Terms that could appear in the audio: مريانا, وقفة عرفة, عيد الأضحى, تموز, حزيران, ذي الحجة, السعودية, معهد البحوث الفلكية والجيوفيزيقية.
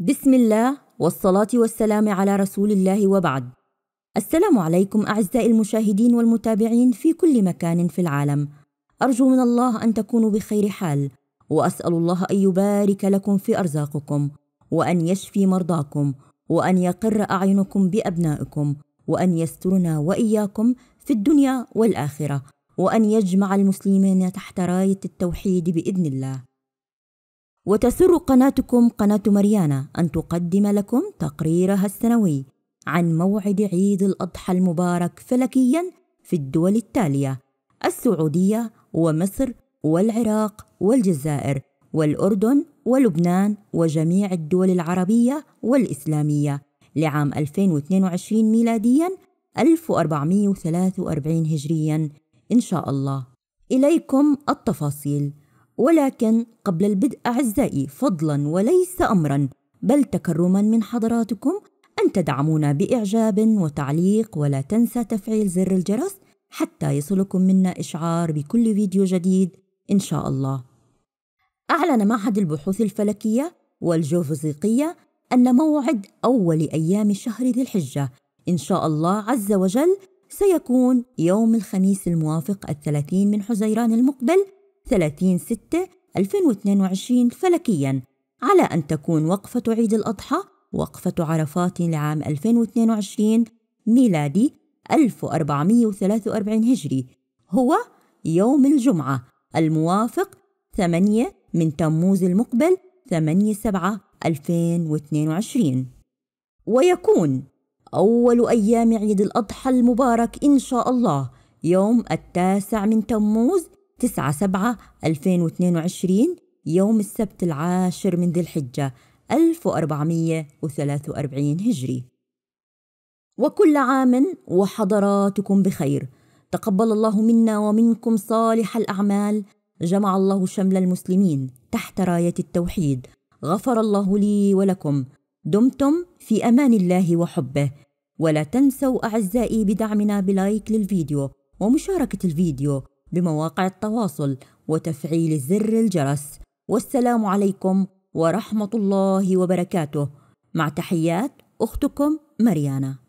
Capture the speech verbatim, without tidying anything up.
بسم الله والصلاة والسلام على رسول الله وبعد. السلام عليكم أعزائي المشاهدين والمتابعين في كل مكان في العالم، أرجو من الله أن تكونوا بخير حال، وأسأل الله أن يبارك لكم في أرزاقكم، وأن يشفي مرضاكم، وأن يقر أعينكم بأبنائكم، وأن يسترنا وإياكم في الدنيا والآخرة، وأن يجمع المسلمين تحت راية التوحيد بإذن الله. وتسر قناتكم قناة مريانا أن تقدم لكم تقريرها السنوي عن موعد عيد الأضحى المبارك فلكياً في الدول التالية: السعودية ومصر والعراق والجزائر والأردن ولبنان وجميع الدول العربية والإسلامية لعام ألفين واثنين وعشرين ميلادياً ألف وأربعمئة وثلاثة وأربعين هجرياً إن شاء الله. إليكم التفاصيل، ولكن قبل البدء أعزائي، فضلاً وليس أمراً بل تكرماً من حضراتكم أن تدعمونا بإعجاب وتعليق، ولا تنسى تفعيل زر الجرس حتى يصلكم منا إشعار بكل فيديو جديد إن شاء الله. أعلن معهد البحوث الفلكية والجيوفيزيقية أن موعد أول أيام شهر ذي الحجة إن شاء الله عز وجل سيكون يوم الخميس الموافق الثلاثين من حزيران المقبل ثلاثين ستة ألفين واثنين وعشرين فلكياً، على أن تكون وقفة عيد الأضحى وقفة عرفات لعام ألفين واثنين وعشرين ميلادي ألف وأربعمئة وثلاثة وأربعين هجري، هو يوم الجمعة الموافق ثمانية من تموز المقبل ثمانية سبعة ألفين واثنين وعشرين. ويكون أول أيام عيد الأضحى المبارك إن شاء الله يوم التاسع من تموز تسعة سبعة ألفين واثنين وعشرين، يوم السبت العاشر من ذي الحجة ألف وأربعمئة وثلاثة وأربعين هجري. وكل عام وحضراتكم بخير، تقبل الله منا ومنكم صالح الأعمال، جمع الله شمل المسلمين تحت راية التوحيد، غفر الله لي ولكم، دمتم في أمان الله وحبه. ولا تنسوا أعزائي بدعمنا بلايك للفيديو ومشاركة الفيديو بمواقع التواصل وتفعيل زر الجرس، والسلام عليكم ورحمة الله وبركاته، مع تحيات أختكم مريانا.